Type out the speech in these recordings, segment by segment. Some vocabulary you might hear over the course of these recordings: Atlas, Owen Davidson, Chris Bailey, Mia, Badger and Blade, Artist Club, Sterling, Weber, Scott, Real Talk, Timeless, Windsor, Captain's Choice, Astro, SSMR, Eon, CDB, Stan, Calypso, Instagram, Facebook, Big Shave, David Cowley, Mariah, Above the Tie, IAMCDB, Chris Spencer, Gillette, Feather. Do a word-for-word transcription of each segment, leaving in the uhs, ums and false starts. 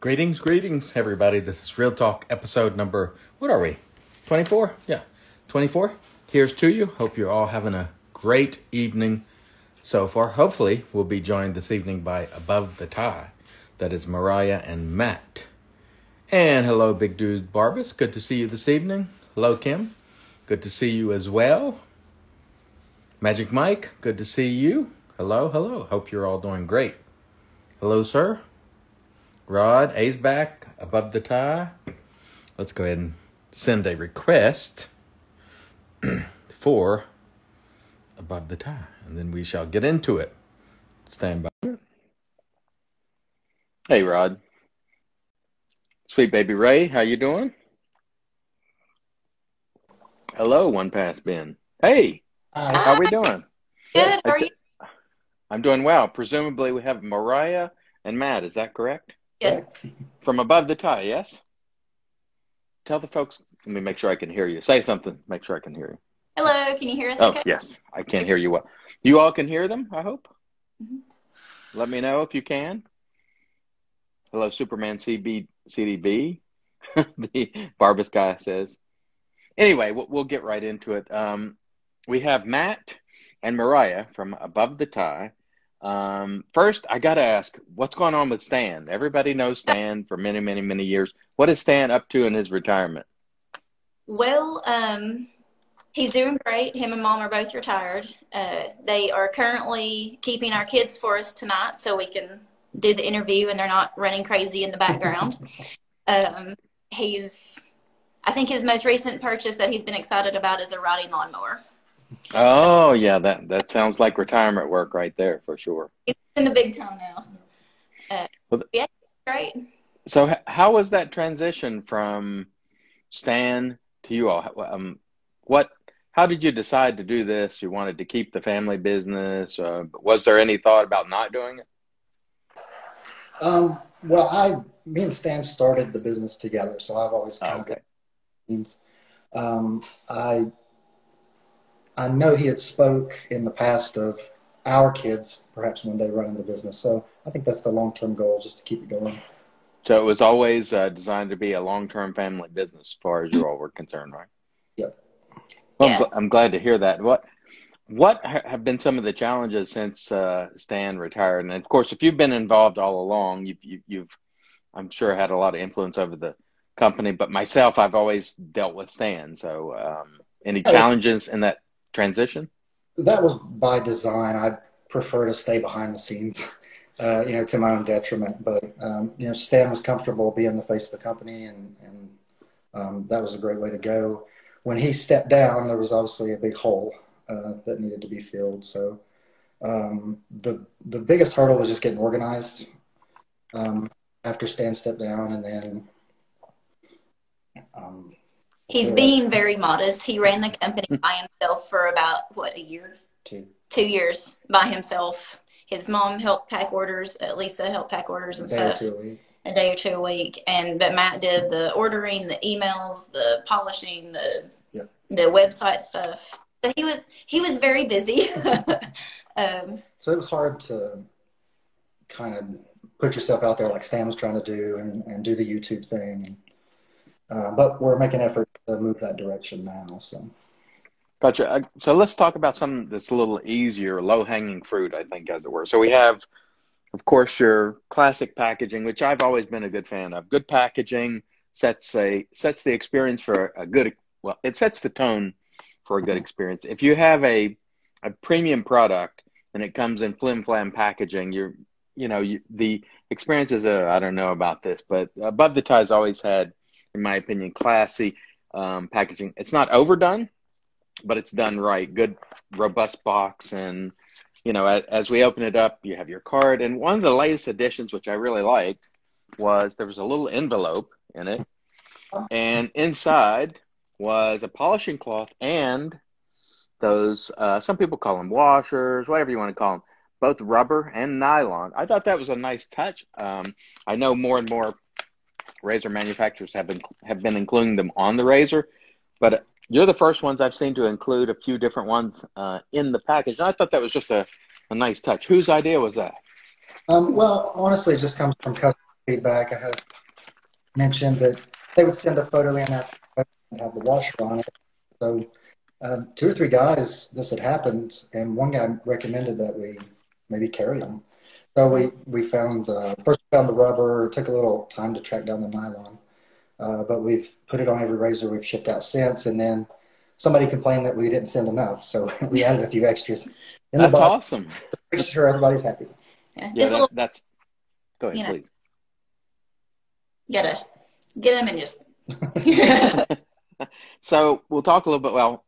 Greetings, greetings, everybody. This is Real Talk episode number, what are we, twenty-four? Yeah, twenty-four. Here's to you. Hope you're all having a great evening so far. Hopefully, we'll be joined this evening by Above the Tie. That is Mariah and Matt. And hello, Big Dude Barbas. Good to see you this evening. Hello, Kim. Good to see you as well. Magic Mike, good to see you. Hello, hello. Hope you're all doing great. Hello, sir. Rod, A's back, Above the Tie. Let's go ahead and send a request for Above the Tie, and then we shall get into it. Stand by. Hey, Rod. Sweet baby Ray, how you doing? Hello, One Pass Ben. Hey, hi. How we doing? Good, how are you? I'm doing well. Presumably we have Mariah and Matt, is that correct? Yes. From Above the Tie, yes? Tell the folks, let me make sure I can hear you. Say something, make sure I can hear you. Hello, can you hear us? Oh, okay? Yes, I can hear you well. You all can hear them, I hope? Mm-hmm. Let me know if you can. Hello, Superman C B C D B, the Barbas guy says. Anyway, we'll, we'll get right into it. Um, we have Matt and Mariah from Above the Tie. Um, first, I got to ask, what's going on with Stan? Everybody knows Stan for many, many, many years. What is Stan up to in his retirement? Well, um, he's doing great. Him and Mom are both retired. Uh, they are currently keeping our kids for us tonight so we can do the interview and they're not running crazy in the background. um, he's, I think his most recent purchase that he's been excited about is a riding lawnmower. Oh, yeah, that that sounds like retirement work right there for sure. It's in the big time now. Uh, well, yeah, great. So how was that transition from Stan to you all? Um, what? How did you decide to do this? You wanted to keep the family business. Uh, was there any thought about not doing it? Um, well, I, me and Stan started the business together, so I've always kind okay. of um, I. I know he had spoke in the past of our kids perhaps one day running the business. So I think that's the long-term goal, just to keep it going. So it was always uh, designed to be a long-term family business as far as you all were concerned, right? Yep. Well, yeah. I'm glad to hear that. What what have been some of the challenges since uh, Stan retired? And, of course, if you've been involved all along, you've, you, you've I'm sure, had a lot of influence over the company. But myself, I've always dealt with Stan. So um, any challenges in that transition? That was by design. I prefer to stay behind the scenes, uh, you know, to my own detriment. But, um, you know, Stan was comfortable being the face of the company, and, and um, that was a great way to go. When he stepped down, there was obviously a big hole uh, that needed to be filled. So um, the, the biggest hurdle was just getting organized um, after Stan stepped down, and then um, he's being very modest. He ran the company by himself for about, what, a year? Two. Two years by himself. His mom helped pack orders. Uh, Lisa helped pack orders and stuff. A day or two a week. A day or two a week. And, but Matt did the ordering, the emails, the polishing, the yeah. the website stuff. So he was, he was very busy. um, so it was hard to kind of put yourself out there like Stan was trying to do and, and do the YouTube thing. Uh, but we're making an effort to move that direction now. So, gotcha. So let's talk about something that's a little easier, low-hanging fruit, I think, as it were. So we have, of course, your classic packaging, which I've always been a good fan of. Good packaging sets a sets the experience for a good – well, it sets the tone for a good experience. If you have a, a premium product and it comes in flim-flam packaging, you're, you know, you, the experience is a – I don't know about this, but Above the Tie's always had, in my opinion, classy um, packaging. It's not overdone, but it's done right. Good, robust box. And, you know, as, as we open it up, you have your card. And one of the latest additions, which I really liked, was there was a little envelope in it. And inside was a polishing cloth and those, uh, some people call them washers, whatever you want to call them, both rubber and nylon. I thought that was a nice touch. Um, I know more and more razor manufacturers have been have been including them on the razor, but you're the first ones I've seen to include a few different ones uh, in the package. And I thought that was just a, a nice touch. Whose idea was that? Um, well, honestly, it just comes from customers feedback, I had mentioned that they would send a photo in, ask and have the washer on it. So um, two or three guys, this had happened, and one guy recommended that we maybe carry them. So we, we found, uh, first found the rubber, it took a little time to track down the nylon, uh, but we've put it on every razor we've shipped out since, and then somebody complained that we didn't send enough, so we added a few extras in the box. That's awesome. Make sure everybody's happy. Yeah, yeah that, little, that's, go ahead, you know, please. You gotta get them and just. So we'll talk a little bit, well,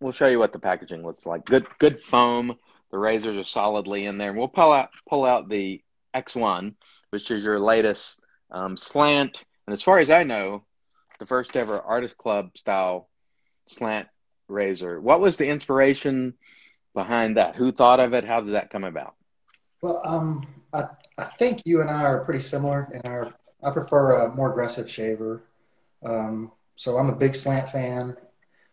we'll show you what the packaging looks like. Good, good foam. The razors are solidly in there. And we'll pull out pull out the X one, which is your latest um, slant. And as far as I know, the first ever Artist Club style slant razor. What was the inspiration behind that? Who thought of it? How did that come about? Well, um, I, I think you and I are pretty similar in our, I prefer a more aggressive shaver. Um, so I'm a big slant fan.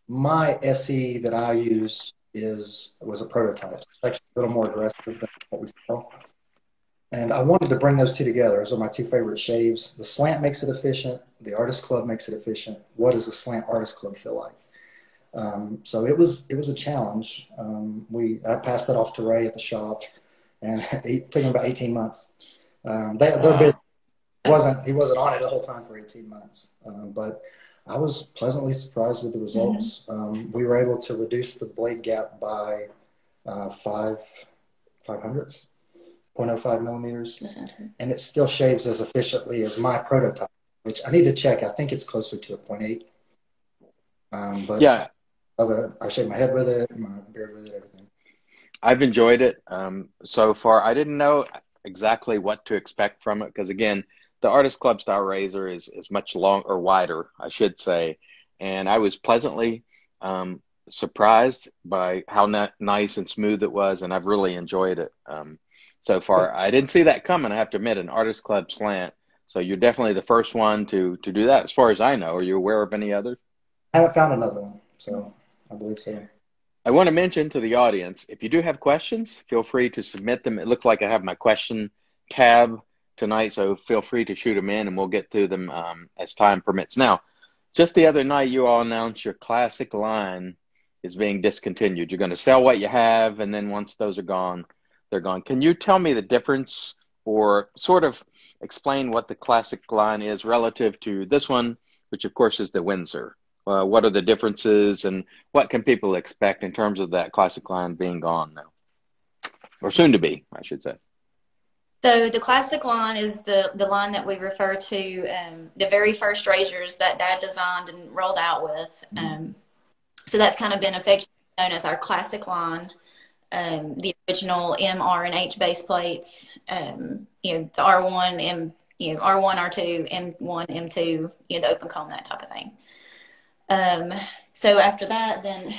My S E that I use is was a prototype. It's actually a little more aggressive than what we sell. And I wanted to bring those two together. Those are my two favorite shaves. The slant makes it efficient. The Artist Club makes it efficient. What does a slant Artist Club feel like? Um, so it was it was a challenge. Um, we I passed that off to Ray at the shop, and it took him about eighteen months. Um, they, wow. Their business wasn't he wasn't on it the whole time for eighteen months, um, but. I was pleasantly surprised with the results. Mm-hmm. Um, we were able to reduce the blade gap by uh, five, five hundredths, zero point zero five millimeters. And it still shaves as efficiently as my prototype, which I need to check. I think it's closer to a zero point eight. Um, but yeah. I, I shave my head with it, my beard with it, everything. I've enjoyed it um, so far. I didn't know exactly what to expect from it because, again, the Artist Club style razor is, is much longer or wider, I should say. And I was pleasantly um, surprised by how n nice and smooth it was. And I've really enjoyed it um, so far. I didn't see that coming, I have to admit, an Artist Club slant. So you're definitely the first one to, to do that, as far as I know. Are you aware of any others? I haven't found another one, so I believe so. I want to mention to the audience, if you do have questions, feel free to submit them. It looks like I have my question tab tonight, so feel free to shoot them in and we'll get through them um, as time permits. Now, just the other night you all announced your classic line is being discontinued. You're going to sell what you have, and then once those are gone, they're gone. Can you tell me the difference or sort of explain what the classic line is relative to this one, which of course is the Windsor? Uh, what are the differences and what can people expect in terms of that classic line being gone now? Or soon to be, I should say. So the classic line is the, the line that we refer to, um, the very first razors that Dad designed and rolled out with. Um, mm-hmm. So that's kind of been affectionately known as our classic line, um, the original M, R, and H base plates, um, you know, the R one, M, you know, R one, R two, M one, M two, you know, the open comb, that type of thing. Um, so after that, then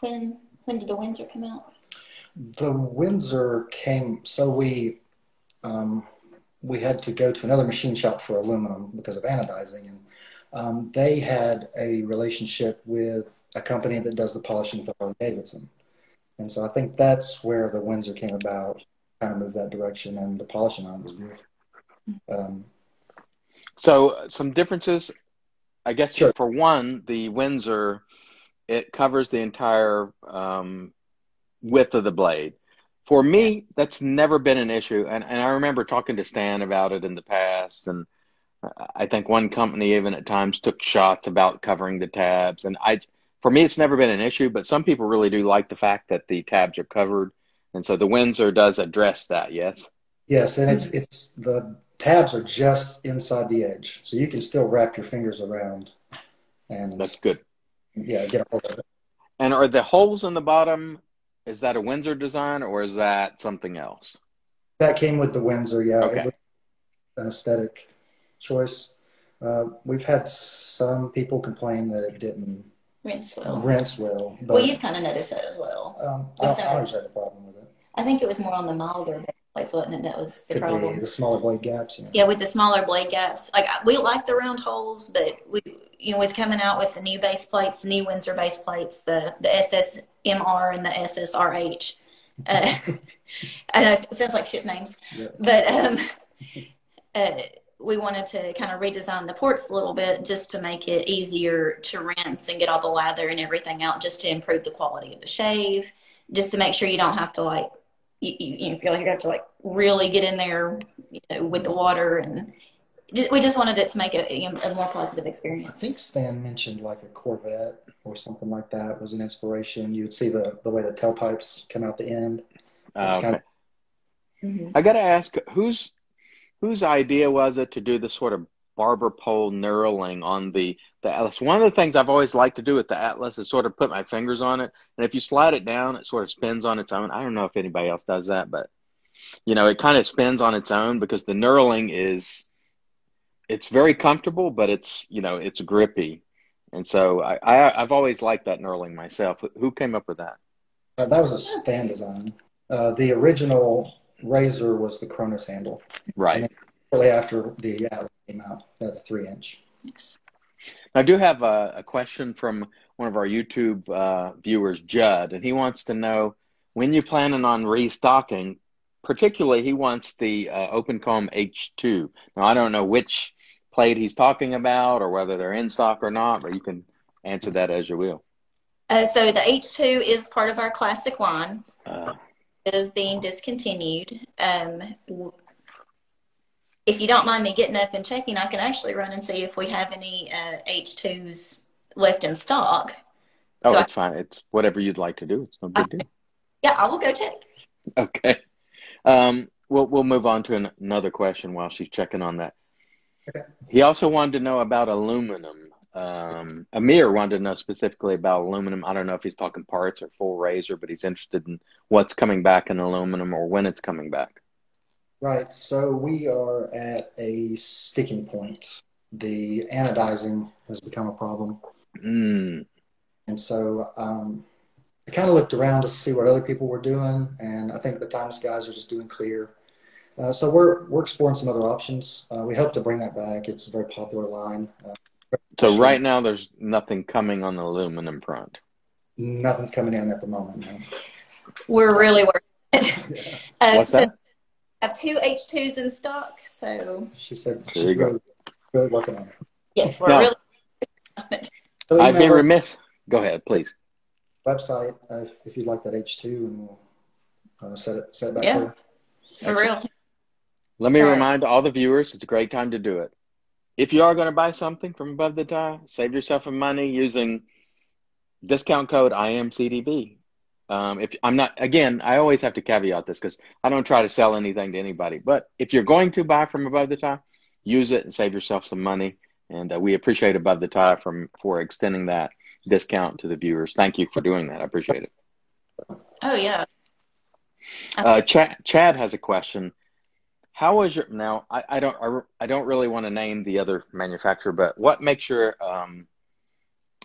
when, when did the Windsor come out? The Windsor came, so we... Um, we had to go to another machine shop for aluminum because of anodizing, and um, they had a relationship with a company that does the polishing for Owen Davidson, and so I think that's where the Windsor came about, kind of moved that direction, and the polishing on it was beautiful. Um, so some differences, I guess. Sure. For one, the Windsor, it covers the entire um, width of the blade. For me, that's never been an issue, and, and I remember talking to Stan about it in the past, and I think one company even at times took shots about covering the tabs, and I, for me, it's never been an issue, but some people really do like the fact that the tabs are covered, and so the Windsor does address that, yes? Yes, and it's, it's the tabs are just inside the edge, so you can still wrap your fingers around. And that's good. Yeah, get a hold of it. And are the holes in the bottom... Is that a Windsor design or is that something else? That came with the Windsor, yeah. Okay. It was an aesthetic choice. Uh, we've had some people complain that it didn't rinse well. Rinse well. But, well, you've kind of noticed that as well. Um, I, some, I always had a problem with it. I think it was more on the milder plates, wasn't it? That was the Could problem. Be the smaller blade gaps. You know. Yeah, with the smaller blade gaps. Like we like the round holes, but we, you know, with coming out with the new base plates, the new Windsor base plates, the the S S. M R and the S S R H. Uh, I know it sounds like ship names, yeah. But um, uh, we wanted to kind of redesign the ports a little bit just to make it easier to rinse and get all the lather and everything out, just to improve the quality of the shave, just to make sure you don't have to like, you, you, you feel like you have to like really get in there, you know, with the water. And just, we just wanted it to make it a, a more positive experience. I think Stan mentioned like a Corvette or something like that was an inspiration. You would see the, the way the tailpipes come out the end. Uh, okay. kind of... mm-hmm. I got to ask, who's, whose idea was it to do the sort of barber pole knurling on the, the Atlas? One of the things I've always liked to do with the Atlas is sort of put my fingers on it. And if you slide it down, it sort of spins on its own. I don't know if anybody else does that, but, you know, it kind of spins on its own because the knurling is, it's very comfortable, but it's, you know, it's grippy. And so I, I, I've always liked that knurling myself. Who came up with that? Uh, that was a Stan design. Uh, the original razor was the Kronos handle, right? And shortly after the Atlas came out, at a three inch. Yes. I do have a, a question from one of our YouTube uh, viewers, Judd, and he wants to know when you're planning on restocking. Particularly, he wants the uh, Open Comb H two. Now, I don't know which plate he's talking about or whether they're in stock or not, but you can answer that as you will. Uh, so the H two is part of our classic line. Uh, is being discontinued. Um, if you don't mind me getting up and checking, I can actually run and see if we have any uh, H twos left in stock. Oh, so it's I, fine. It's whatever you'd like to do. It's no big I, deal. Yeah, I will go check. Okay. Um, we'll, we'll move on to an, another question while she's checking on that. Okay. He also wanted to know about aluminum. Um, Amir wanted to know specifically about aluminum. I don't know if he's talking parts or full razor, but he's interested in what's coming back in aluminum or when it's coming back. Right. So we are at a sticking point. The anodizing has become a problem. Mm. And so um, I kind of looked around to see what other people were doing, and I think the Timeless guys are just doing clear. Uh, so we're, we're exploring some other options. Uh, we hope to bring that back. It's a very popular line. Uh, So right now, there's nothing coming on the aluminum front. Nothing's coming in at the moment. No. We're really working it. Yeah. Uh, What's so that? I have two H twos in stock, so. She said there she's really, really working on it. Yes, we're now, really working on it. So I'd be remiss. Go ahead, please. Website, uh, if, if you'd like that H two, and we'll uh, set it, set it back yeah. for you. For That's real. It. Let me all remind right. all the viewers, it's a great time to do it. If you are going to buy something from Above the Tie, save yourself some money using discount code I A M C D B. Um, if I'm not, again, I always have to caveat this because I don't try to sell anything to anybody. But if you're going to buy from Above the Tie, use it and save yourself some money. And uh, we appreciate Above the Tie from, for extending that discount to the viewers. Thank you for doing that. I appreciate it. Oh, yeah. Uh, Chad, Chad has a question. How was your now? I, I don't I, I don't really want to name the other manufacturer, but what makes your um,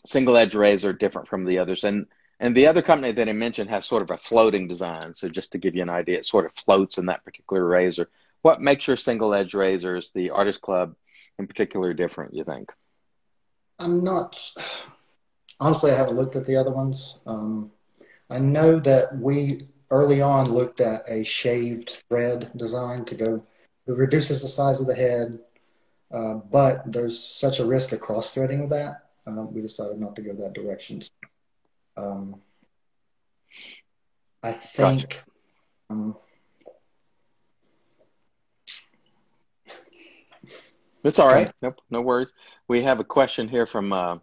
single edge razor different from the others? And and the other company that I mentioned has sort of a floating design. So just to give you an idea, it sort of floats in that particular razor. What makes your single edge razors, the Artist Club in particular, different? You think? I'm not honestly. I haven't looked at the other ones. Um, I know that we. Early on looked at a shaved thread design to go, it reduces the size of the head, uh, but there's such a risk of cross-threading of that. Uh, we decided not to go that direction. Um, I think, gotcha. um, It's all right, nope, no worries. We have a question here from uh,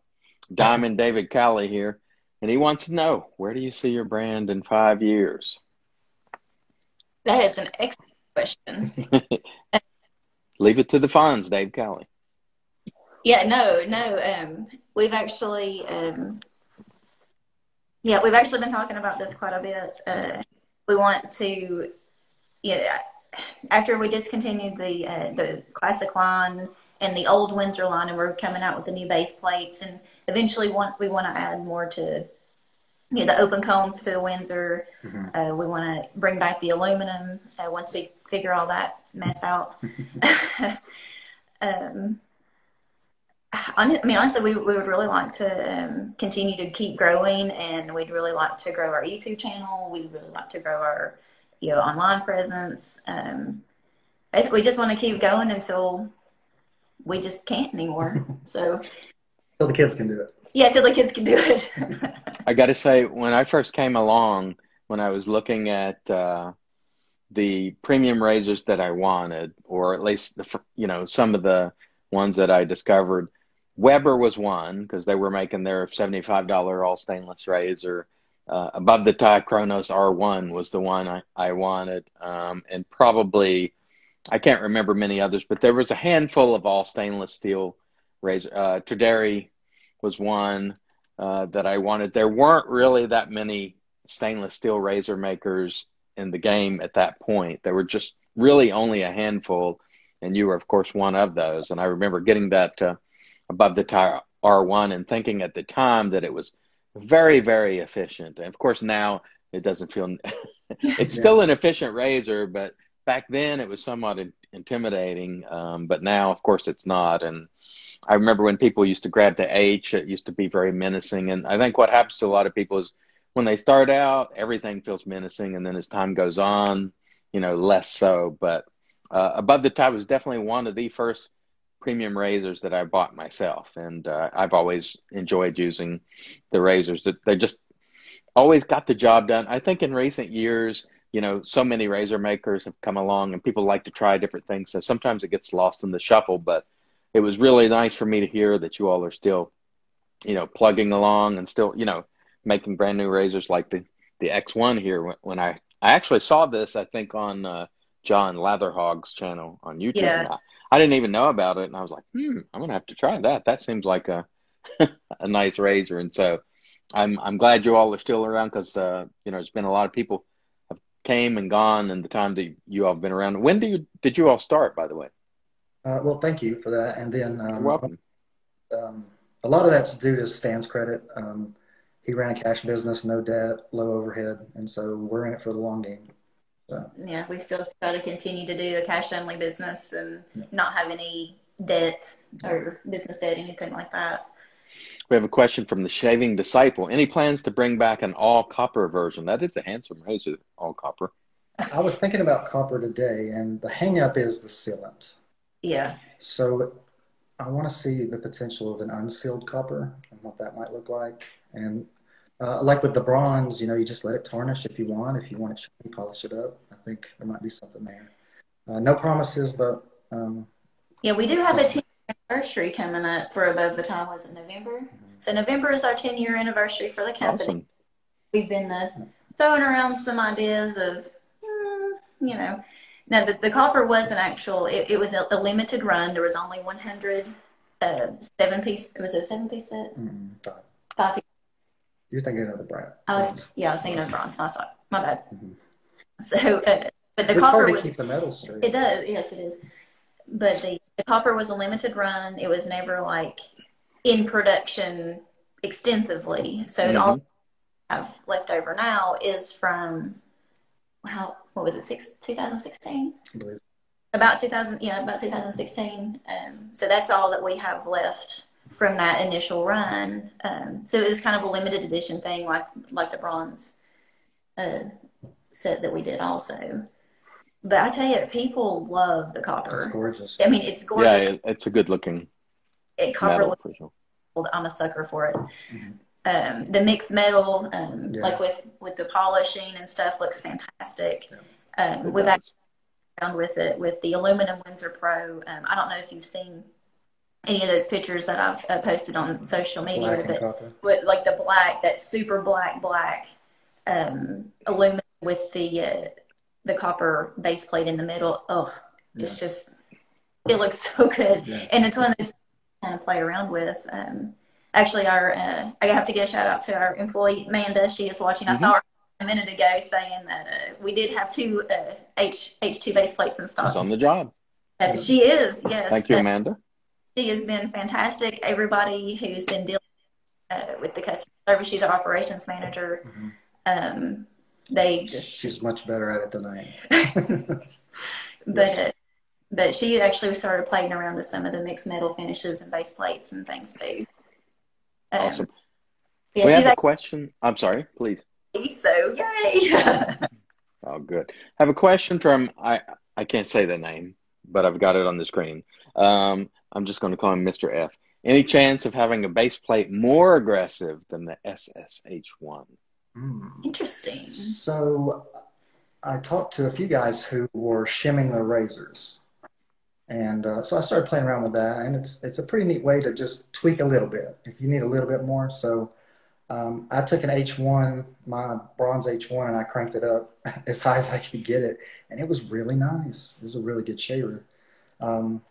Diamond David Cowley here. And he wants to know, where do you see your brand in five years? That is an excellent question. Leave it to the funds, Dave Cowley. Yeah, no, no. Um, we've actually, um, yeah, we've actually been talking about this quite a bit. Uh, we want to, yeah, after we discontinued the uh, the classic line and the old Windsor line, and we're coming out with the new base plates, and eventually want, we want to add more to, you know, the open comb through the Windsor. Mm-hmm. Uh, we want to bring back the aluminum uh, once we figure all that mess out. um, I mean, honestly, we, we would really like to um, continue to keep growing, and we'd really like to grow our YouTube channel. We'd really like to grow our, you know, online presence. Um, basically, we just want to keep going until we just can't anymore. So, so the kids can do it. Yeah, so the kids can do it. I got to say, when I first came along, when I was looking at uh, the premium razors that I wanted, or at least the you know some of the ones that I discovered, Weber was one because they were making their seventy-five dollar all stainless razor. Uh, Above the Tie Kronos R one was the one I, I wanted, um, and probably I can't remember many others, but there was a handful of all stainless steel razor. Uh, Trederi was one uh, that I wanted. There weren't really that many stainless steel razor makers in the game at that point. There were just really only a handful, and you were, of course, one of those. And I remember getting that uh, Above the Tie R one and thinking at the time that it was very, very efficient. And, of course, now it doesn't feel – it's yeah. still an efficient razor, but back then it was somewhat in intimidating. Um, but now, of course, it's not. And I remember when people used to grab the H, it used to be very menacing. And I think what happens to a lot of people is when they start out, everything feels menacing. And then as time goes on, you know, less so. But uh, Above the Tie was definitely one of the first premium razors that I bought myself. And uh, I've always enjoyed using the razors. They just always got the job done. I think in recent years, you know, so many razor makers have come along and people like to try different things. So sometimes it gets lost in the shuffle, but it was really nice for me to hear that you all are still, you know, plugging along and still, you know, making brand new razors like the, the X one here. When, when I, I actually saw this, I think on uh, John Latherhog's channel on YouTube. Yeah. I, I didn't even know about it. And I was like, hmm, I'm going to have to try that. That seems like a, a nice razor. And so I'm, I'm glad you all are still around because, uh, you know, it's been a lot of people have came and gone in the time that you all have been around. When do you, did you all start, by the way? Uh, well, thank you for that. And then um, welcome. Um, a lot of that's due to Stan's credit. Um, he ran a cash business, no debt, low overhead. And so we're in it for the long game. So. Yeah, we still try to continue to do a cash-only business and yeah. not have any debt or business debt, anything like that. We have a question from the Shaving Disciple. Any plans to bring back an all-copper version? That is a handsome razor, all-copper. I was thinking about copper today, and the hang-up is the sealant. Yeah. So I want to see the potential of an unsealed copper and what that might look like. And uh, like with the bronze, you know, you just let it tarnish if you want. If you want it shiny, polish it up. I think there might be something there. Uh, no promises, but... Um, yeah, we do have a ten-year anniversary coming up for Above the Tie. Was it November? Mm-hmm. So November is our ten-year anniversary for the company. Awesome. We've been uh, throwing around some ideas of, mm, you know... Now, the, the copper was an actual, it, it was a, a limited run. There was only one hundred uh, seven-piece, was it a seven-piece set? Mm-hmm. Five. Five piece. You're thinking of the brand. I was, yeah, I was thinking of bronze. My, my bad. Mm-hmm. So, uh, but the it's copper hard to was, keep the metal straight. It does, yes, it is. But the, the copper was a limited run. It was never, like, in production extensively. So mm-hmm. all I've left over now is from, how, what was it, six, twenty sixteen? About two thousand, yeah, about two thousand sixteen. Um, so that's all that we have left from that initial run. Um, so it was kind of a limited edition thing, like like the bronze uh, set that we did also. But I tell you, people love the copper. It's gorgeous. I mean, it's gorgeous. Yeah, it's a good looking it, copper metal, for sure. I'm a sucker for it. Mm-hmm. Um, the mixed metal, um, yeah. like with, with the polishing and stuff, looks fantastic. Yeah. Um, we've actually found with it with the aluminum Windsor Pro. Um, I don't know if you've seen any of those pictures that I've uh, posted on social media, but with, like the black, that super black black um, aluminum with the uh, the copper base plate in the middle. Oh, yeah. It's just it looks so good, yeah. And it's one of those kind of play around with. Um, Actually, our uh, I have to give a shout out to our employee, Amanda. She is watching. Mm-hmm. I saw her a minute ago saying that uh, we did have two uh, H, H2 base plates in stock. She's on the job. Uh, she is, yes. Thank you, uh, Amanda. She has been fantastic. Everybody who's been dealing uh, with the customer service, she's our operations manager. Mm-hmm. um, they just She's much better at it than I am. but, uh, but she actually started playing around with some of the mixed metal finishes and base plates and things, too. Awesome. Um, yeah, we have like, a question. I'm sorry, please. So, yay. Oh, good. I have a question from, I, I can't say the name, but I've got it on the screen. Um, I'm just going to call him Mister F. Any chance of having a base plate more aggressive than the S S H one? Mm. Interesting. So I talked to a few guys who were shimming their razors. And uh, so I started playing around with that, and it's it's a pretty neat way to just tweak a little bit if you need a little bit more. So um, I took an H one, my bronze H one, and I cranked it up as high as I could get it, and it was really nice. It was a really good shaver. Um,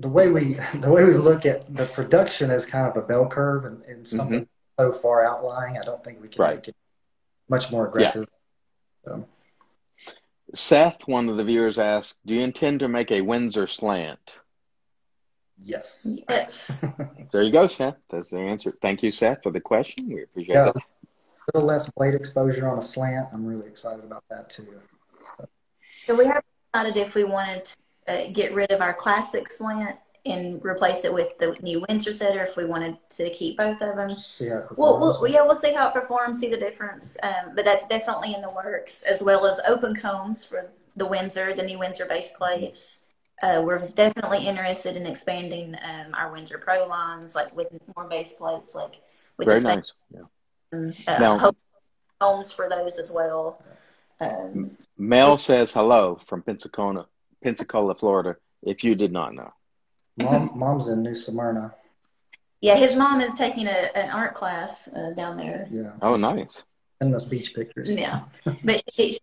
the way we the way we look at the production is kind of a bell curve, and, and something mm-hmm. so far outlying, I don't think we can right. make it much more aggressive. Yeah. So. Seth, one of the viewers, asked, do you intend to make a Windsor slant? Yes. Yes. There you go, Seth. That's the answer. Thank you, Seth, for the question. We appreciate yeah. it. A little less blade exposure on a slant. I'm really excited about that, too. So we have decided if we wanted to uh, get rid of our classic slant and replace it with the new Windsor set, or if we wanted to keep both of them. See how it performs. Well, we'll, yeah, we'll see how it performs, see the difference. Um, but that's definitely in the works, as well as open combs for the Windsor, the new Windsor base plates. Uh, we're definitely interested in expanding um, our Windsor Pro lines, like with more base plates, like with Very the same nice. Yeah. uh, now, homes for those as well. Um, Mel says hello from Pensacola, Pensacola, Florida, if you did not know. Mom, mom's in New Smyrna. Yeah, his mom is taking a, an art class uh, down there. Yeah. Oh, nice. And those beach pictures. Yeah. But she,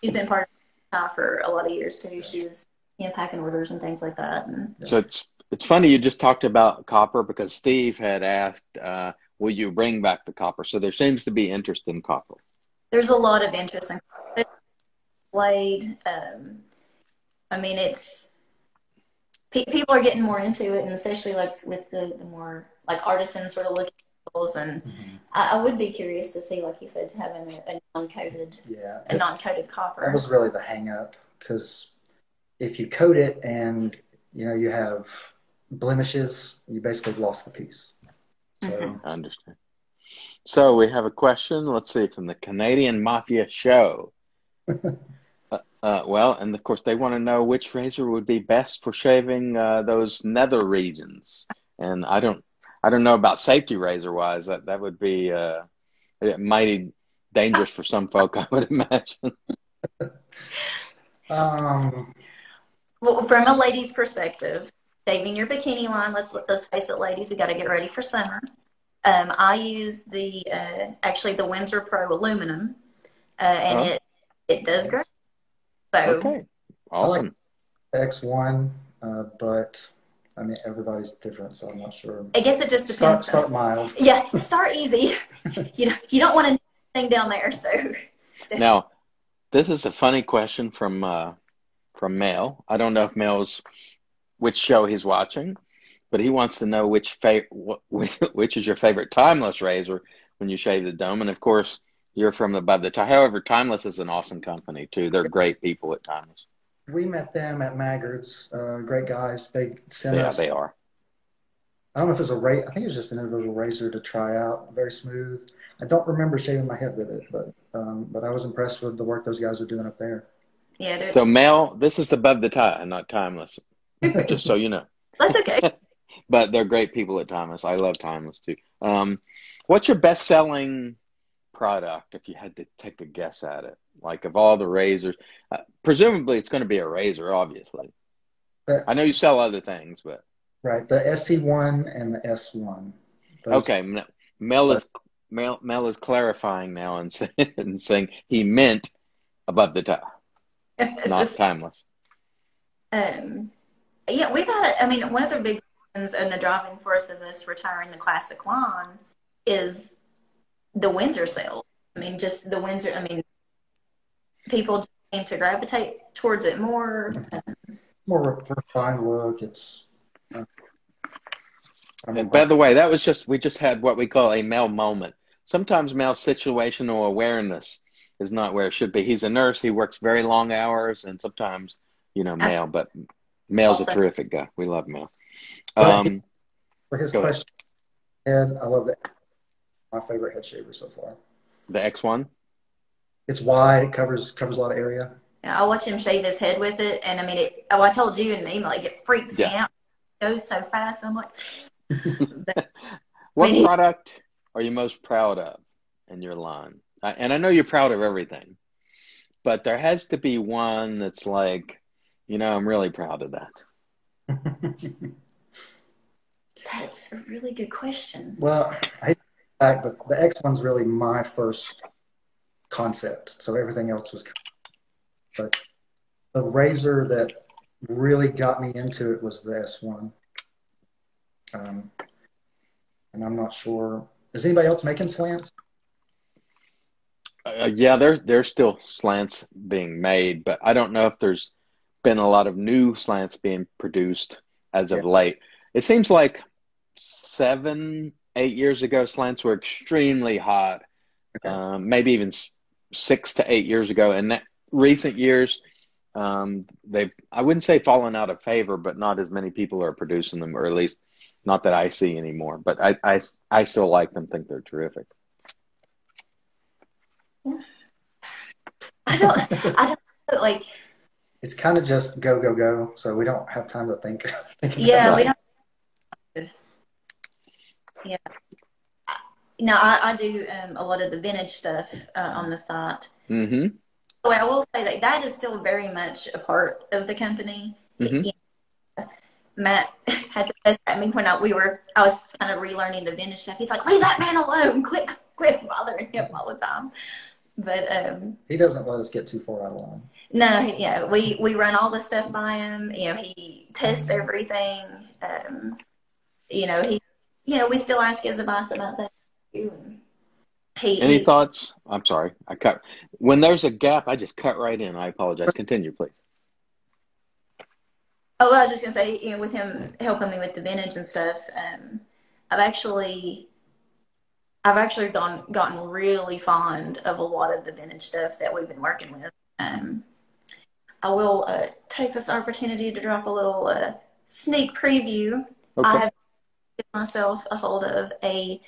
she's been part of it for a lot of years, too. She was, you know, packing orders and things like that. And, yeah. So it's it's funny you just talked about copper, because Steve had asked, uh, will you bring back the copper? So there seems to be interest in copper. There's a lot of interest in copper. Blade. Um, I mean, it's... people are getting more into it, and especially like with the, the more like artisan sort of look and mm-hmm. I, I would be curious to see, like you said, having a, a non-coated yeah, a non-coated copper. That was really the hang up, because if you coat it and you know you have blemishes, you basically lost the piece. So mm-hmm. I understand. So we have a question, let's see, from the Canadian Mafia Show. Uh, uh, well, and of course, they want to know which razor would be best for shaving uh, those nether regions. And I don't, I don't know about safety razor-wise. That that would be uh, mighty dangerous for some folk, I would imagine. um, well, from a lady's perspective, shaving your bikini line. Let's let's face it, ladies, we got to get ready for summer. Um, I use the uh, actually the Windsor Pro aluminum, uh, and oh. it it does great. So, okay. Awesome. I like X one, uh, but I mean, everybody's different, so I'm not sure. I guess it just depends. Start, start mild. Yeah, start easy. you, don't, you don't want anything down there, so. Now, this is a funny question from, uh, from Mel. I don't know if Mel's, which show he's watching, but he wants to know which, fa which, which is your favorite Timeless razor when you shave the dome, and of course, you're from Above the Tie. However, Timeless is an awesome company, too. They're great people at Timeless. We met them at Maggard's. Uh, great guys. They sent yeah, us. Yeah, they are. I don't know if it was a rate. I think it was just an individual razor to try out. Very smooth. I don't remember shaving my head with it, but um, but I was impressed with the work those guys were doing up there. Yeah. So, Mel, this is Above the Tie and not Timeless, just so you know. That's okay. But they're great people at Timeless. I love Timeless, too. Um, what's your best-selling product, if you had to take a guess at it, like of all the razors? Uh, presumably it's going to be a razor, obviously. The, I know you sell other things, but right, the S E one and the S one. Those, okay, no, Mel is but, Mel, Mel is clarifying now and saying, and saying he meant Above the Tie, not just, Timeless. Um, yeah, we've had. I mean, one of the big ones and the driving force of us retiring the classic line is the Windsor sale. I mean, just the Windsor, I mean, people seem to gravitate towards it more. More of a fine look. It's, uh, and by the way, that was just, we just had what we call a male moment. Sometimes male's situational awareness is not where it should be. He's a nurse. He works very long hours, and sometimes, you know, male, but male's also a terrific guy. We love male. Um, For his question, ahead. and I love that. My favorite head shaver so far. The X one? It's wide. It covers covers a lot of area. You know, I watch him shave his head with it, and I mean, it, oh, I told you in the email, like, it freaks yeah. me out. It goes so fast. I'm like, but, what I mean, product are you most proud of in your line? I, and I know you're proud of everything, but there has to be one that's like, you know, I'm really proud of that. That's a really good question. Well, I hate to back, but the X one's really my first concept. So everything else was, but the razor that really got me into it was the S one. Um, and I'm not sure, is anybody else making slants? Uh, yeah, there, there's still slants being made, but I don't know if there's been a lot of new slants being produced as of yeah. late. It seems like seven, eight years ago, slants were extremely hot, okay. um, maybe even six to eight years ago. And that, recent years, um, they've, I wouldn't say fallen out of favor, but not as many people are producing them, or at least not that I see anymore. But I, I, I still like them, think they're terrific. I don't, I don't, like... It's kind of just go, go, go, so we don't have time to think. Yeah, we don't. Yeah. No, I, I do um, a lot of the vintage stuff uh, on the site. Mm-hmm. But I will say that that is still very much a part of the company. Mm-hmm. Yeah. Matt had to best at me when I, we were, I was kind of relearning the vintage stuff. He's like, leave that man alone. Quit, quit bothering him all the time. But um, he doesn't let us get too far out of line. No, yeah, we we run all the stuff by him. You know, he tests everything. Um, you know, he, you know, we still ask his advice about that too. He, Any he, thoughts? I'm sorry, I cut. When there's a gap, I just cut right in. I apologize. Continue, please. Oh, well, I was just gonna say, you know, with him helping me with the vintage and stuff, um, I've actually. I've actually gone, gotten really fond of a lot of the vintage stuff that we've been working with. Um, I will uh, take this opportunity to drop a little uh, sneak preview. Okay. I have got myself a hold of a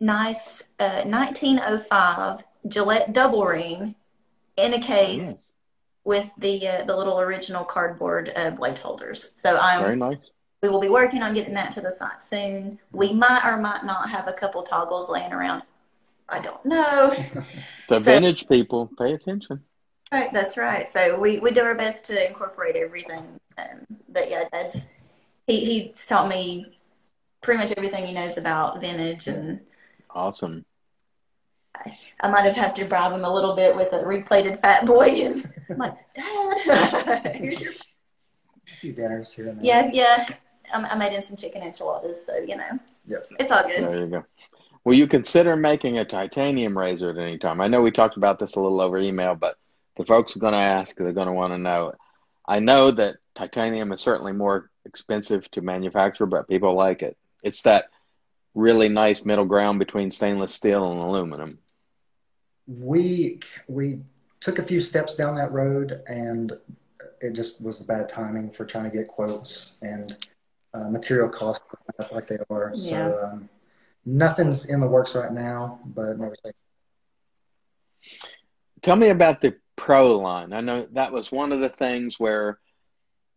nice uh, nineteen oh five Gillette double ring in a case mm. with the uh, the little original cardboard uh, blade holders. So I'm very nice. We will be working on getting that to the site soon. We might or might not have a couple toggles laying around. I don't know. The so, vintage people, pay attention. Right, that's right. So we, we do our best to incorporate everything. Um, but yeah, that's he, he's taught me pretty much everything he knows about vintage. And awesome. I, I might have had to bribe him a little bit with a replated Fat Boy. And I'm like, Dad, here's your a few dinners here and there. Yeah, yeah. I made in some chicken enchiladas, so, you know, yep. It's all good. There you go. Will you consider making a titanium razor at any time? I know we talked about this a little over email, but the folks are going to ask, they're going to want to know. I know that titanium is certainly more expensive to manufacture, but people like it. It's that really nice middle ground between stainless steel and aluminum. We, we took a few steps down that road, and it just was bad timing for trying to get quotes and Uh, material costs like they are, yeah. So um, nothing's in the works right now, but never say. Tell me about the Pro line. I know that was one of the things where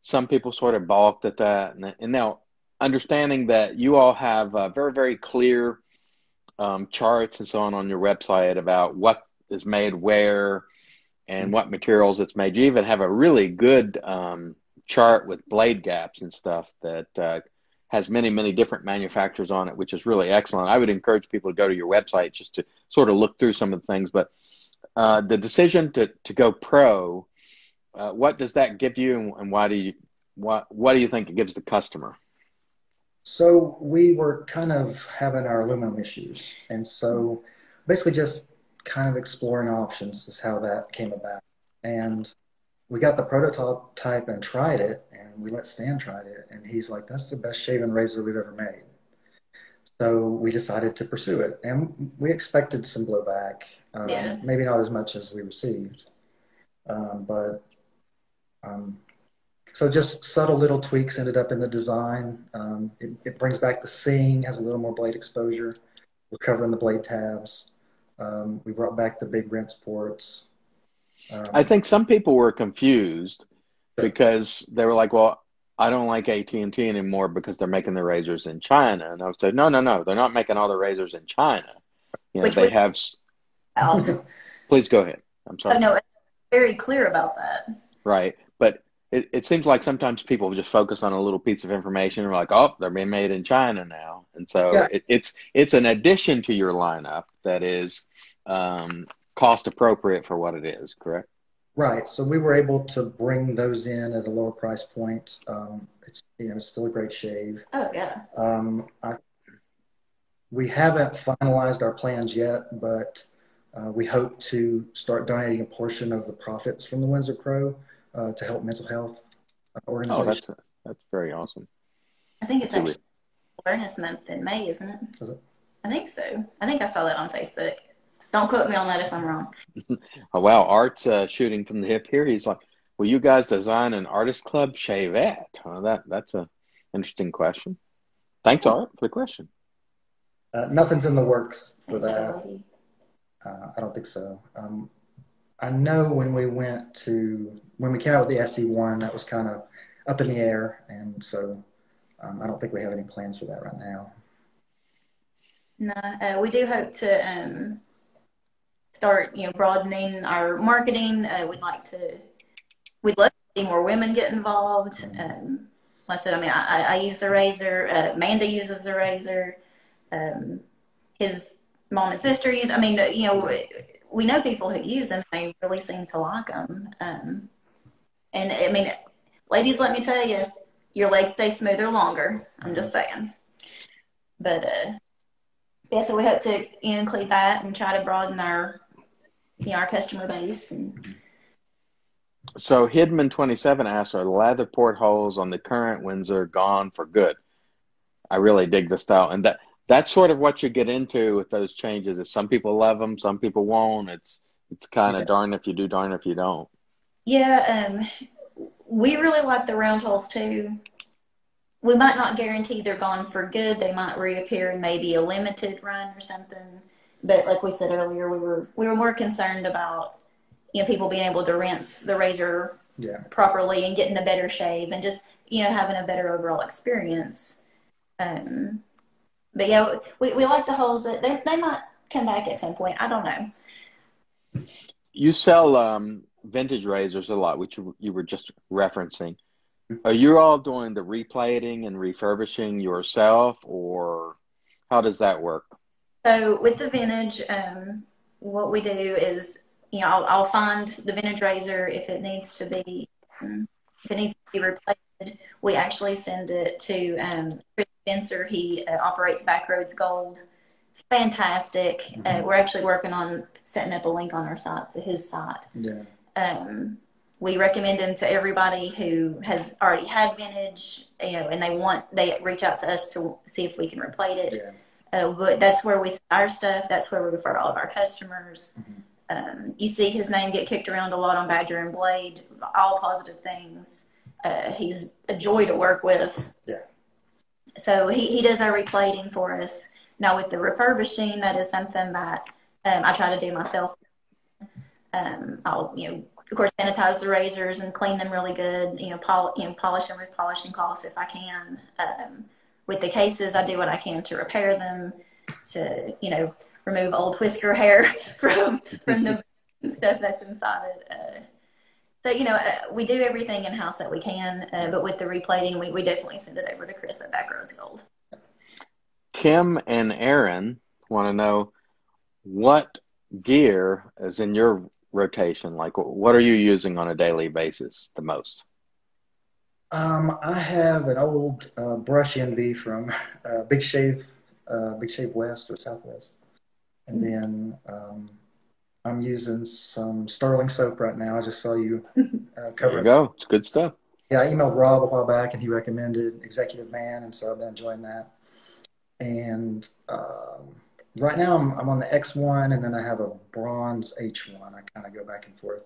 some people sort of balked at that, and, and now understanding that you all have uh, very, very clear um, charts and so on on your website about what is made where and mm-hmm. what materials it's made. You even have a really good um, chart with blade gaps and stuff that uh, has many, many different manufacturers on it, which is really excellent. I would encourage people to go to your website just to sort of look through some of the things. But uh, the decision to, to go pro, uh, what does that give you, and, and why do you, what, what do you think it gives the customer? So we were kind of having our aluminum issues. And so basically just kind of exploring options is how that came about. And we got the prototype and tried it, and we let Stan try it, and he's like, that's the best shaven razor we've ever made. So we decided to pursue it, and we expected some blowback, um, yeah. maybe not as much as we received, um, but um, so just subtle little tweaks ended up in the design. Um, it, it brings back the seeing, has a little more blade exposure. We're covering the blade tabs. Um, we brought back the big rinse ports. Um, I think some people were confused because they were like, well, I don't like A T and T anymore because they're making the razors in China. And I would say, no, no, no, they're not making all the razors in China. You know, Which they we, have. Um, please go ahead. I'm sorry. No, it's very clear about that. Right. But it, it seems like sometimes people just focus on a little piece of information and are like, oh, they're being made in China now. And so yeah. it, it's, it's an addition to your lineup that is um, cost appropriate for what it is, correct? Right, so we were able to bring those in at a lower price point. Um, it's you know it's still a great shave. Oh yeah. Um, I, we haven't finalized our plans yet, but uh, we hope to start donating a portion of the profits from the Windsor Crow uh, to help mental health organizations. Oh, that's a, that's very awesome. I think it's so actually we... Awareness Month in May, isn't it? Is it? I think so. I think I saw that on Facebook. Don't quote me on that if I'm wrong. Oh, wow. Art's uh, shooting from the hip here. He's like, will you guys design an Artist Club Shavette? Well, that, that's an interesting question. Thanks, Art, for the question. Uh, nothing's in the works for that. Uh, I don't think so. Um, I know when we went to, when we came out with the S E one, that was kind of up in the air. And so um, I don't think we have any plans for that right now. No, uh, we do hope to... Um, start, you know, broadening our marketing. Uh, we'd like to, we'd love to see more women get involved. Um, like I said, I mean, I, I use the razor. Uh, Amanda uses the razor. Um, his mom and sister use, I mean, you know, we, we know people who use them. They really seem to like them. Um, and, I mean, ladies, let me tell you, your legs stay smoother longer. I'm just saying. But, uh, yeah, so we hope to include that and try to broaden our, you know, our customer base. And... So Hidman twenty-seven asks, are leather portholes on the current Windsor gone for good? I really dig the style. And that that's sort of what you get into with those changes is some people love them, some people won't. It's it's kind of yeah. darn if you do, darn if you don't. Yeah, um, we really like the round holes too. We might not guarantee they're gone for good. They might reappear in maybe a limited run or something. But like we said earlier, we were we were more concerned about you know people being able to rinse the razor yeah. properly and getting a better shave and just you know having a better overall experience. Um, but yeah, we we like the holes. That they they might come back at some point. I don't know. You sell um, vintage razors a lot, which you, you were just referencing. Are you all doing the replating and refurbishing yourself, or how does that work? So with the vintage, um, what we do is, you know, I'll, I'll find the vintage razor if it needs to be, um, if it needs to be replaced. We actually send it to um, Chris Spencer. He uh, operates Backroads Gold. Fantastic. Mm-hmm. uh, we're actually working on setting up a link on our site to his site. Yeah. Um, We recommend them to everybody who has already had vintage, you know, and they want, they reach out to us to see if we can replate it. Yeah. Uh, but that's where we sell our stuff. That's where we refer all of our customers. Mm-hmm. Um, you see his name get kicked around a lot on Badger and Blade, all positive things. Uh, he's a joy to work with. Yeah. So he, he does our replating for us. Now with the refurbishing, that is something that um, I try to do myself. Um, I'll, you know, of course, sanitize the razors and clean them really good, you know, pol you know polish them with polishing cloths if I can. Um, with the cases, I do what I can to repair them, to, you know, remove old whisker hair from, from the stuff that's inside it. Uh, so, you know, uh, we do everything in-house that we can, uh, but with the replating, we, we definitely send it over to Chris at Backroads Gold. Kim and Aaron want to know what gear is in your rotation? Like, what are you using on a daily basis the most? Um, I have an old uh, brush Envy from uh, Big Shave, uh, Big Shave West or Southwest, and then um, I'm using some Sterling soap right now. I just saw you uh, cover. There you go. It's good stuff. Yeah, I emailed Rob a while back, and he recommended Executive Man, and so I've been enjoying that. And um, right now, I'm, I'm on the X one, and then I have a bronze H one. I kind of go back and forth,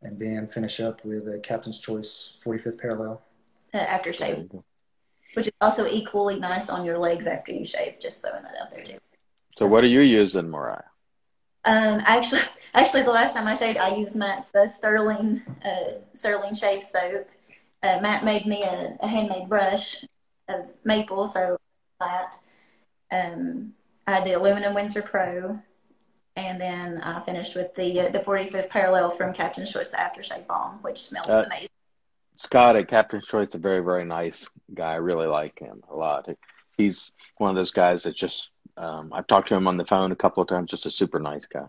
and then finish up with a Captain's Choice forty-fifth parallel. Uh, after shave, which is also equally nice on your legs after you shave, just throwing that out there, too. So what are you using, Mariah? Um, actually, actually, the last time I shaved, I used Matt's uh, Sterling uh, Sterling shave soap. Uh, Matt made me a, a handmade brush of maple, so that. Um, I had the aluminum Windsor Pro, and then I finished with the uh, the forty-fifth parallel from Captain's Choice aftershave balm, which smells uh, amazing. Scott at Captain's Choice, a very very nice guy. I really like him a lot. He's one of those guys that just. Um, I've talked to him on the phone a couple of times, just a super nice guy.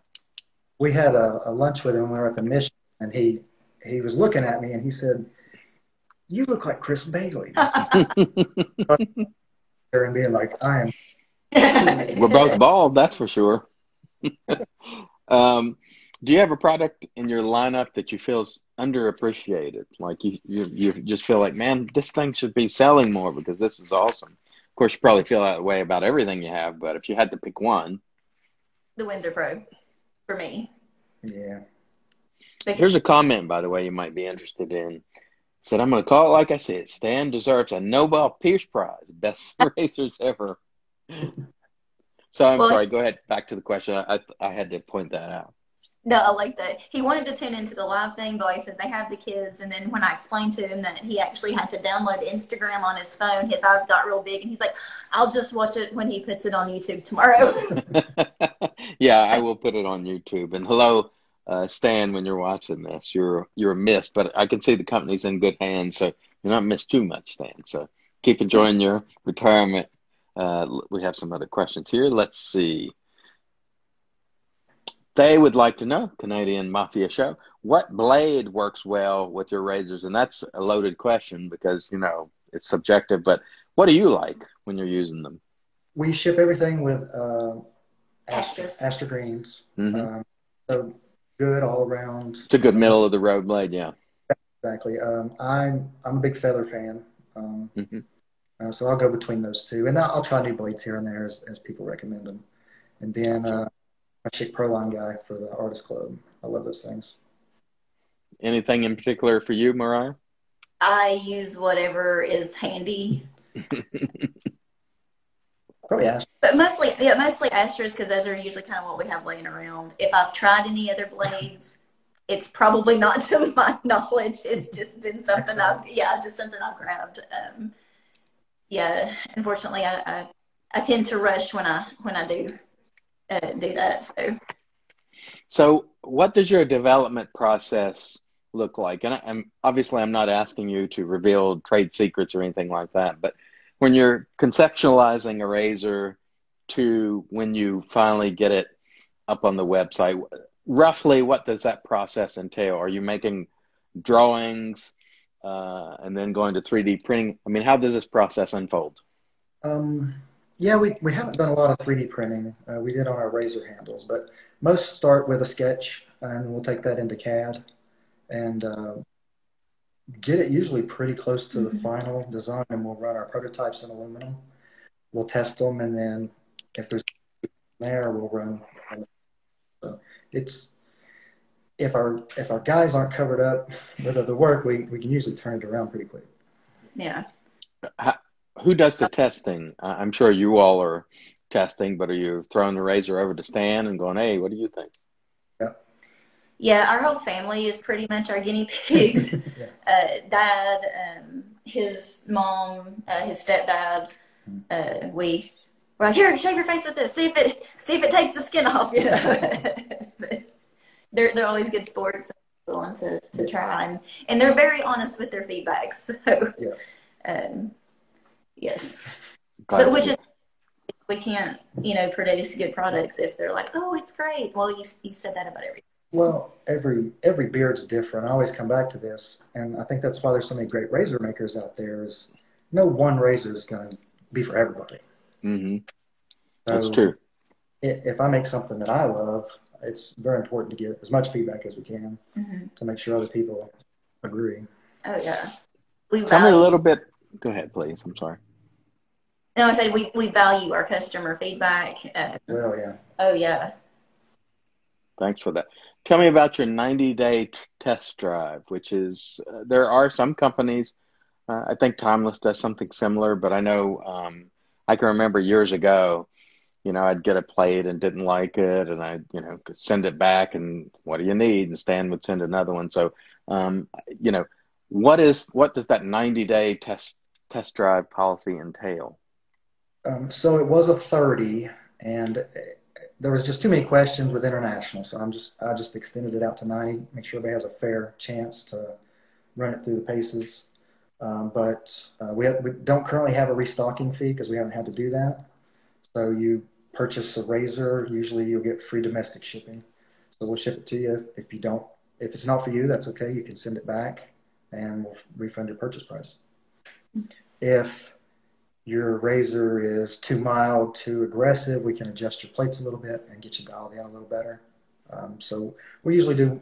We had a, a lunch with him when we were at the mission, and he, he was looking at me, and he said, you look like Chris Bailey. And being like, I am. We're both bald, that's for sure. um, do you have a product in your lineup that you feel is underappreciated? Like you, you, you just feel like, man, this thing should be selling more because this is awesome. Of course, you probably feel that way about everything you have, but if you had to pick one, the Windsor Pro for me. Yeah. Because here's a comment, by the way, you might be interested in. It said, I'm going to call it like I said. Stan deserves a Nobel Pierce Prize, best racers ever. So I'm well, sorry. Go ahead. Back to the question. I I had to point that out. No, I like that. He wanted to tune into the live thing, but I said they have the kids. And then when I explained to him that he actually had to download Instagram on his phone, his eyes got real big, and he's like, I'll just watch it when he puts it on YouTube tomorrow. Yeah, I will put it on YouTube. And hello, uh, Stan, when you're watching this, you're you're a miss. But I can see the company's in good hands, so you're not missed too much, Stan. So keep enjoying your retirement. Uh, we have some other questions here. Let's see. They would like to know, Canadian Mafia Show, what blade works well with your razors? And that's a loaded question because, you know, it's subjective. But what do you like when you're using them? We ship everything with uh, Astro, Astro Greens. Mm-hmm. um, so good all around. It's a good middle of the road blade, yeah. Exactly. Um, I'm, I'm a big Feather fan. Um, mm-hmm. uh, so I'll go between those two. And I'll try new blades here and there as, as people recommend them. And then... Uh, my Chick Proline guy for the Artist Club. I love those things. Anything in particular for you, Mariah? I use whatever is handy. Probably Astros. But mostly, yeah, mostly Astros because those are usually kind of what we have laying around. If I've tried any other blades, it's probably not to my knowledge. It's just been something Excellent. I've, yeah, just something I've grabbed. Um, yeah, unfortunately, I, I I tend to rush when I when I do. Uh, do that. So, so what does your development process look like? And I, I'm obviously I'm not asking you to reveal trade secrets or anything like that. But when you're conceptualizing a razor to when you finally get it up on the website, roughly what does that process entail? Are you making drawings uh, and then going to three D printing? I mean, how does this process unfold? Um. Yeah, we, we haven't done a lot of three D printing. Uh, we did on our razor handles, but most start with a sketch, and we'll take that into C A D and uh, get it usually pretty close to the final design, and we'll run our prototypes in aluminum. We'll test them, and then if there's there, we'll run. So it's if our if our guys aren't covered up with other work, we, we can usually turn it around pretty quick. Yeah. How Who does the testing? I'm sure you all are testing, but are you throwing the razor over to Stan and going, hey, what do you think? Yeah, yeah, our whole family is pretty much our guinea pigs. Yeah. uh, dad, um, his mom, uh, his stepdad, uh, we were like, here, shave your face with this. See if it, see if it takes the skin off, you know. they're, they're always good sports and to, to try. And, and they're very honest with their feedback. So, yeah. um, Yes, but which is we can't, you know, produce good products if they're like, oh, it's great. Well, you you said that about everything. Well, every every beard's different. I always come back to this, and I think that's why there's so many great razor makers out there. Is no one razor is going to be for everybody. Mm-hmm. So that's true. If I make something that I love, it's very important to get as much feedback as we can mm-hmm. to make sure other people agree. Oh yeah, we tell me a little bit. Go ahead, please. I'm sorry. No, I said we, we value our customer feedback. Uh, oh, yeah. Oh, yeah. Thanks for that. Tell me about your ninety-day test drive, which is uh, there are some companies. Uh, I think Timeless does something similar, but I know um, I can remember years ago you know, I'd get it played and didn't like it, and I'd, you know, could send it back and what do you need? And Stan would send another one. So, um, you know, what is, what does that ninety day test test drive policy entail? Um, so it was a thirty, and there was just too many questions with international. So I'm just, I just extended it out to ninety, make sure everybody has a fair chance to run it through the paces. Um, but uh, we, have, we don't currently have a restocking fee because we haven't had to do that. So you purchase a razor, usually you'll get free domestic shipping. So we'll ship it to you. If, if you don't, if it's not for you, that's okay. You can send it back and we'll refund your purchase price. If your razor is too mild, too aggressive, we can adjust your plates a little bit and get you dialed in a little better. Um, so we usually do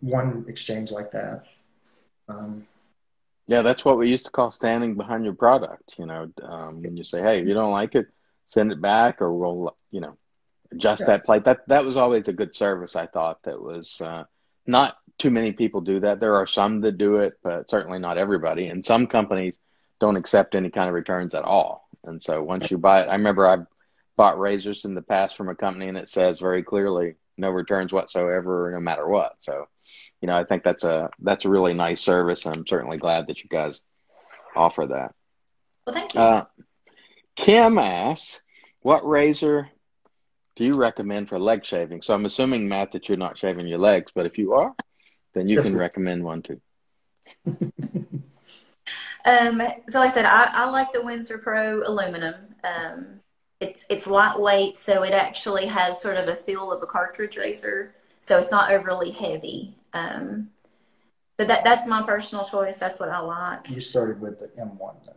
one exchange like that. Um, yeah, that's what we used to call standing behind your product. You know, um, when you say, hey, if you don't like it, send it back, or we'll, you know, adjust yeah. that plate. That that was always a good service, I thought. That was uh, not too many people do that. There are some that do it, but certainly not everybody. And some companies don't accept any kind of returns at all. And so once you buy it, I remember I bought razors in the past from a company and it says very clearly no returns whatsoever, no matter what. So, you know, I think that's a, that's a really nice service. And I'm certainly glad that you guys offer that. Well, thank you. Uh, Kim asks, what razor do you recommend for leg shaving? So I'm assuming, Matt, that you're not shaving your legs, but if you are, then you yes. can recommend one too. Um, so like I said, I, I like the Windsor Pro aluminum. Um, it's, it's lightweight, so it actually has sort of a feel of a cartridge razor. So it's not overly heavy. Um, so that, that's my personal choice. That's what I like. You started with the M one though.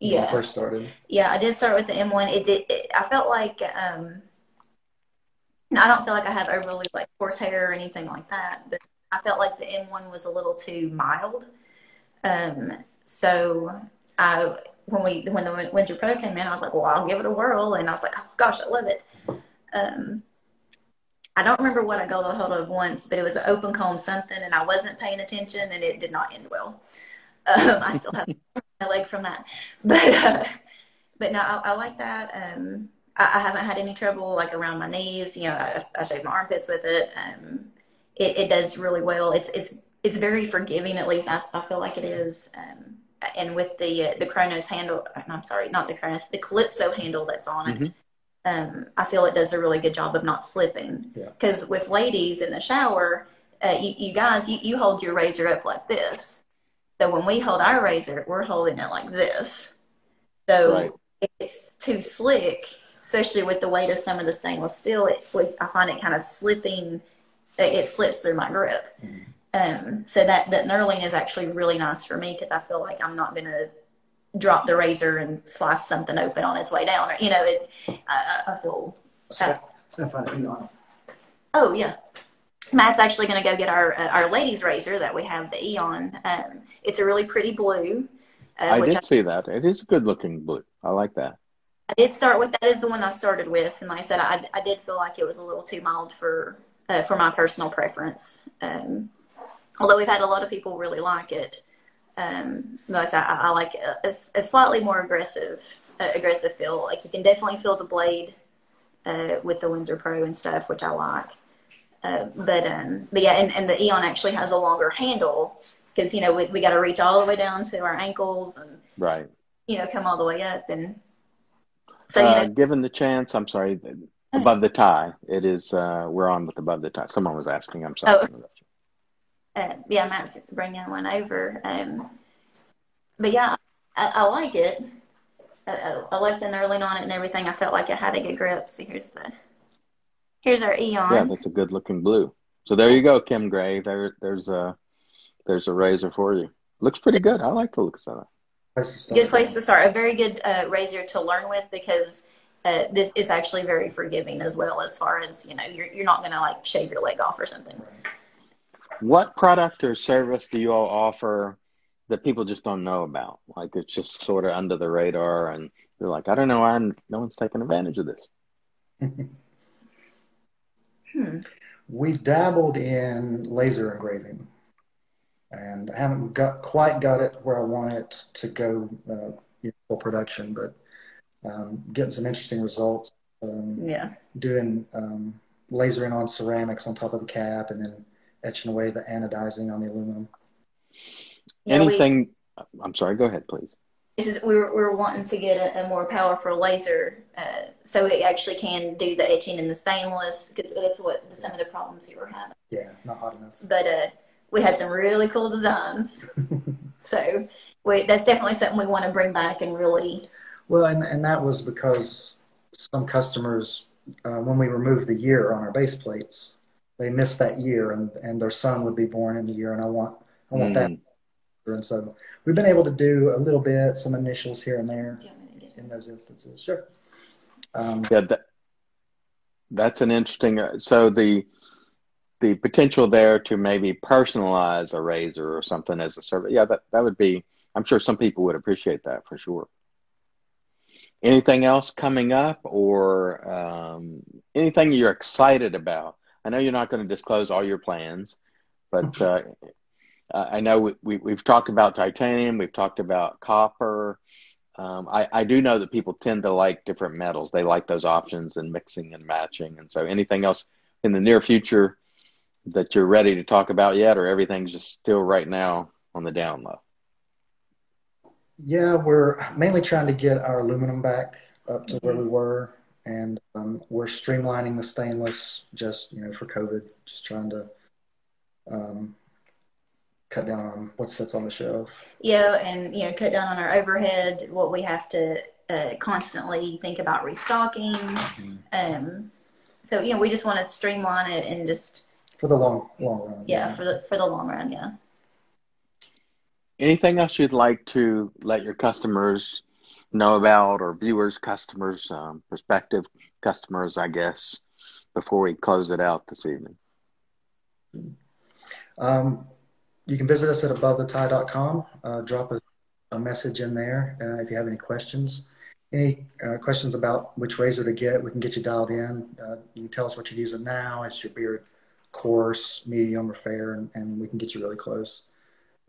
Yeah. When you first started. Yeah, I did start with the M one. It did. It, I felt like, um, I don't feel like I have overly like horse hair or anything like that, but I felt like the M one was a little too mild. Um, so I, when we, when the Windsor Pro came in, I was like, well, I'll give it a whirl. And I was like, oh gosh, I love it. Um, I don't remember what I got a hold of once, but it was an open comb something and I wasn't paying attention and it did not end well. Um, I still have my leg from that, but, uh, but no, I, I like that. Um, I, I haven't had any trouble like around my knees, you know, I, I shave my armpits with it. Um, it, it does really well. It's, it's, It's very forgiving, at least I, I feel like it is. Um, and with the uh, the Kronos handle, I'm sorry, not the Kronos, the Calypso handle that's on it, mm-hmm. um, I feel it does a really good job of not slipping. Because yeah. with ladies in the shower, uh, you, you guys, you, you hold your razor up like this. So when we hold our razor, we're holding it like this. So right. if it's too slick, especially with the weight of some of the stainless steel, it, I find it kind of slipping, it slips through my grip. Mm-hmm. Um, so that, that knurling is actually really nice for me because I feel like I'm not going to drop the razor and slice something open on its way down. Or, you know, it, I, I feel... Uh, it's going to find an Eon. Oh, yeah. Matt's actually going to go get our uh, our ladies' razor that we have, the Eon. Um, it's a really pretty blue. Uh, I which did I, see that. It is a good-looking blue. I like that. I did start with that. Is the one I started with. And like I said, I, I did feel like it was a little too mild for, uh, for my personal preference. Um Although we've had a lot of people really like it, um, most I, I like a, a slightly more aggressive, uh, aggressive feel. Like you can definitely feel the blade uh, with the Windsor Pro and stuff, which I like. Uh, but um, but yeah, and, and the Eon actually has a longer handle because you know we we got to reach all the way down to our ankles and right, you know, come all the way up and so you uh, know. Given the chance, I'm sorry, Above the Tie. It is uh, we're on with Above the Tie. Someone was asking. I'm sorry. Oh. Uh, yeah, Matt's bringing one over. Um, but yeah, I, I like it. I, I, I like the knurling on it and everything. I felt like it had a good grip. So here's the, here's our Eon. Yeah, that's a good looking blue. So there you go, Kim Gray. There, there's a, there's a razor for you. Looks pretty good. I like the looks of it. Good place to start. A very good uh, razor to learn with because uh, this is actually very forgiving as well as far as, you know, you're, you're not going to like shave your leg off or something. Right. What product or service do you all offer that people just don't know about? Like it's just sort of under the radar and you're like, I don't know, I'm, no one's taking advantage of this. hmm. We dabbled in laser engraving and I haven't got, quite got it where I want it to go uh, for production, but um, getting some interesting results. Um, yeah. Doing um, lasering on ceramics on top of the cap, and then etching away the anodizing on the aluminum. Yeah, Anything? We, I'm sorry. Go ahead, please. This is we were we were wanting to get a, a more powerful laser, uh, so it actually can do the etching in the stainless, because that's what some of the problems you were having. Yeah, not hot enough. But uh, we had some really cool designs, so we, that's definitely something we want to bring back and really. Well, and and that was because some customers, uh, when we removed the year on our base plates, they missed that year, and, and their son would be born in the year, and I want I want mm. that. And so we've been able to do a little bit, some initials here and there in those instances. Sure. Um, yeah, that, that's an interesting. Uh, so the the potential there to maybe personalize a razor or something as a service. Yeah, that that would be. I'm sure some people would appreciate that for sure. Anything else coming up, or um, anything you're excited about? I know you're not going to disclose all your plans, but uh, uh, I know we, we, we've talked about titanium. We've talked about copper. Um, I, I do know that people tend to like different metals. They like those options and mixing and matching. And so anything else in the near future that you're ready to talk about yet, or everything's just still right now on the down low? Yeah, we're mainly trying to get our aluminum back up to mm-hmm. where we were, and um, we're streamlining the stainless just, you know, for COVID, just trying to um, cut down on what sits on the shelf. Yeah, and, you know, cut down on our overhead, what we have to uh, constantly think about restocking. Mm-hmm. um, so, you know, we just want to streamline it and just... For the long, long run. Yeah, yeah. For, the, for the long run, yeah. Anything else you'd like to let your customers know about, or viewers, customers, um, prospective customers, I guess, before we close it out this evening? Um, you can visit us at above the tie dot com. Uh, drop a, a message in there uh, if you have any questions. Any uh, questions about which razor to get, we can get you dialed in. Uh, you can tell us what you're using now. It's your beard, coarse, medium, or fair, and, and we can get you really close.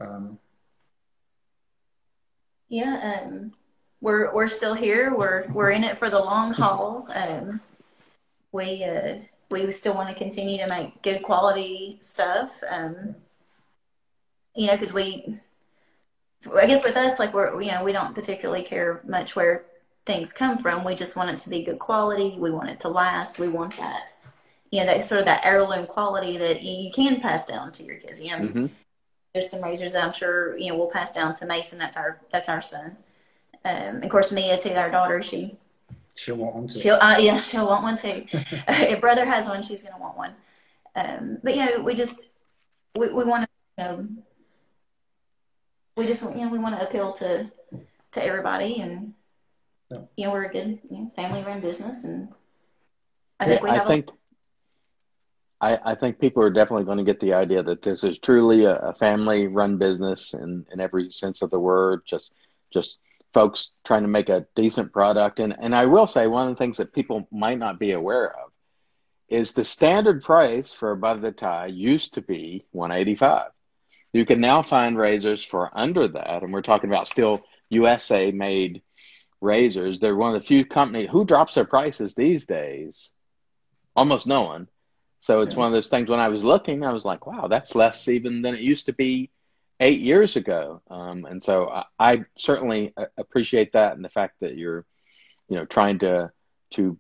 Um, Yeah, um, we're we're still here. We're we're in it for the long haul. Um, we uh, we still want to continue to make good quality stuff. Um, you know, because we, I guess with us, like we're you know we don't particularly care much where things come from. We just want it to be good quality. We want it to last. We want that, you know, that sort of that heirloom quality that you can pass down to your kids. You know. Mm-hmm. There's some razors that I'm sure, you know, we'll pass down to Mason. That's our, that's our son. Um, of course, Mia too, our daughter, she, she'll want one too. She'll, uh, yeah, she'll want one too. If brother has one, she's going to want one. Um, but you know, we just, we, we want to, you know, we just, you know, we want to appeal to, to everybody, and, yeah. you know, we're a good you know, family run business. And I think yeah, we have I think a I, I think people are definitely going to get the idea that this is truly a, a family-run business in, in every sense of the word, just just folks trying to make a decent product. And, and I will say one of the things that people might not be aware of is the standard price for Above the Tie used to be one hundred eighty-five dollars. You can now find razors for under that, and we're talking about still U S A-made razors. They're one of the few companies who drops their prices these days, almost no one. So it's one of those things when I was looking, I was like, wow, that's less even than it used to be eight years ago. Um, and so I, I certainly appreciate that, and the fact that you're, you know, trying to to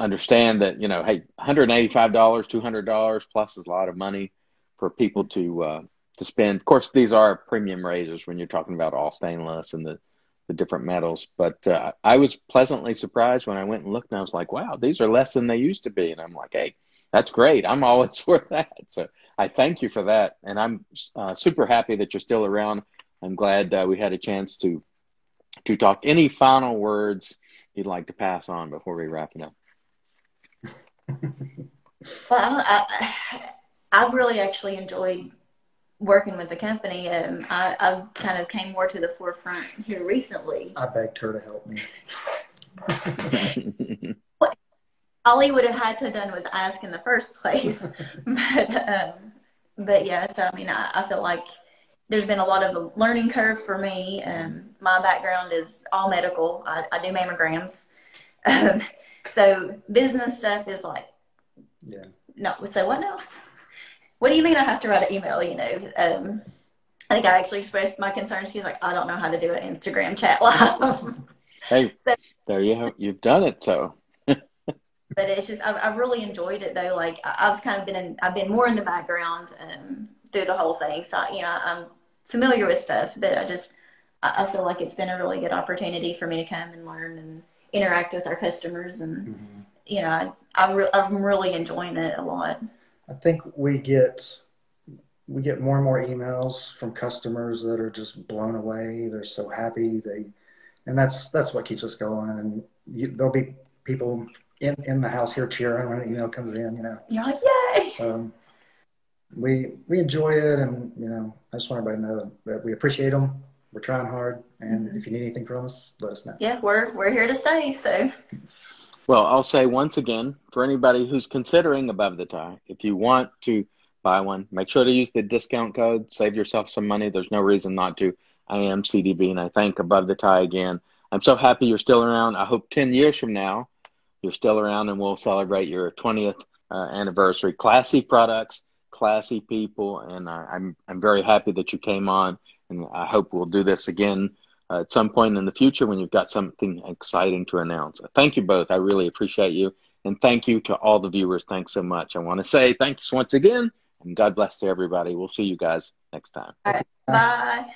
understand that, you know, hey, one hundred eighty-five dollars, two hundred dollars plus is a lot of money for people to uh, to spend. Of course, these are premium razors when you're talking about all stainless and the, the different metals. But uh, I was pleasantly surprised when I went and looked, and I was like, wow, these are less than they used to be. And I'm like, hey. That's great. I'm always for that. So I thank you for that. And I'm uh, super happy that you're still around. I'm glad uh, we had a chance to to talk. Any final words you'd like to pass on before we wrap it up? Well, I, I, I really actually enjoyed working with the company. Um, I, I've kind of came more to the forefront here recently. I begged her to help me. All he would have had to have done was ask in the first place. but, um, but yeah, so I mean, I, I feel like there's been a lot of a learning curve for me. Um, my background is all medical. I, I do mammograms. Um, so business stuff is like, yeah. no, so what now? What do you mean I have to write an email, you know? Um, I think I actually expressed my concerns. She's like, I don't know how to do an Instagram chat live. Hey, so, there you have, you've done it, so. But it's just, I've, I've really enjoyed it though. Like I've kind of been in, I've been more in the background um, through the whole thing. So, you know, I'm familiar with stuff, but I just, I feel like it's been a really good opportunity for me to come and learn and interact with our customers. And, mm-hmm. you know, I, I re I'm really enjoying it a lot. I think we get, we get more and more emails from customers that are just blown away. They're so happy. They, and that's, that's what keeps us going. And you, there'll be people in, in the house here cheering when an email comes in, you know. You're like, yay! So we, we enjoy it, and, you know, I just want everybody to know that we appreciate them. We're trying hard, and mm-hmm. if you need anything from us, let us know. Yeah, we're, we're here to stay, so. Well, I'll say once again, for anybody who's considering Above the Tie, if you want to buy one, make sure to use the discount code, save yourself some money. There's no reason not to. I am C D B, and I thank Above the Tie again. I'm so happy you're still around. I hope ten years from now, you're still around, and we'll celebrate your twentieth uh, anniversary. Classy products, classy people, and uh, I'm I'm very happy that you came on, and I hope we'll do this again uh, at some point in the future when you've got something exciting to announce. Thank you both. I really appreciate you, and thank you to all the viewers. Thanks so much. I want to say thanks once again, and God bless to everybody. We'll see you guys next time. All right. Bye.